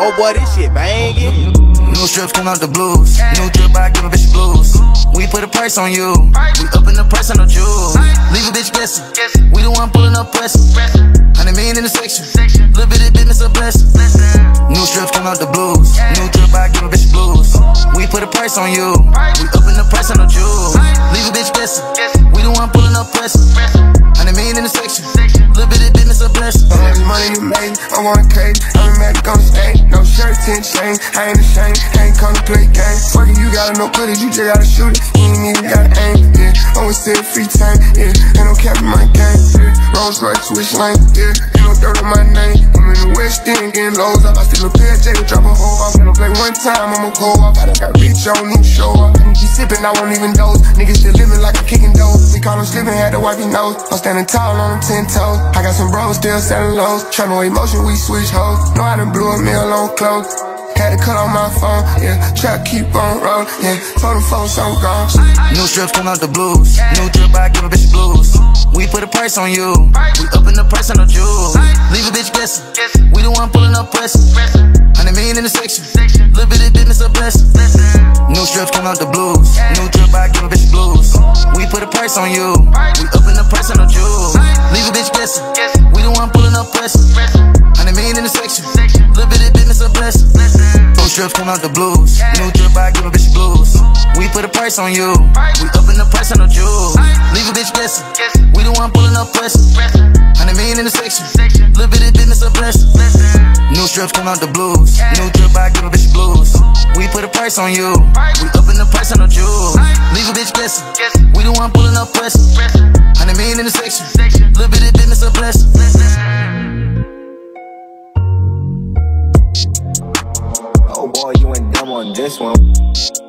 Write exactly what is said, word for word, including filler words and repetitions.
Oh boy, this shit bangin'. New strip come out the blues. New drip, I give a bitch blues. We put a price on you. We up in the price on the jewels. Leave a bitch guessing. We the one pullin' up presses. one hundred million in the section. Little bit of business a blessing. New strip come out the blues. New drip, I give a bitch blues. We put a price on you. We up in the price on the jewels. Leave a bitch guessing. We the one pullin' up presses. one hundred million in the section. Little bit of business a blessing. All this money you made, I want cake. I'm a magic on stage. No shirts and chains, I ain't ashamed, I ain't come to play games. Fuckin' you gotta know footage, you just gotta shoot it. You ain't even gotta aim, yeah. Always say free time, yeah. Ain't no cap in my game, yeah. Rolls Royce, switch lane, yeah. Ain't no dirt on my name. I'm in the West End, getting lows up. I still a pair of J, drop a hoe off. Ain't no play one time, I'ma go off. I done got rich, I don't even show up. I keep sippin', I won't even doze. Niggas still living like a kickin' doze. We call them slippin', had to wipe your nose. I'm standing tall on them ten toes. I got some bros still selling lows. Tryna emotion, we switch hoes. Know I done blew a meal on clothes. Had to cut on my phone, yeah. Try to keep on rollin', yeah. Told the folks I'm gone. New strip come out the blues. New drip, I give a bitch blues. We put a price on you. We uppin' the price on the jewels. Leave a bitch guessing. We the one pullin' up presses. one hundred million in the section. Little bit of business a blessing. New strip come out the blues. New drip, I give a bitch blues. We put a price on you. We uppin' the price on the jewels. Leave a bitch guessing. We the one pullin' up presses. one hundred million in the section. Little bit of business a blessing. New strip come out the blues. New drip, I give a bitch blues. We put a price on you. We uppin' the price on the jewels. Leave a bitch guessing. We the one pullin' up presses. one hundred million in the section. Little bit of business a blessing. New strip come out the blues. New drip, I give a bitch blues. We put a price on you. We uppin' the price on the jewels. Leave a bitch guessing. We the one pullin' up presses. one hundred million in the section. Little bit of business a blessing. Oh boy, you ain't dumb on this one.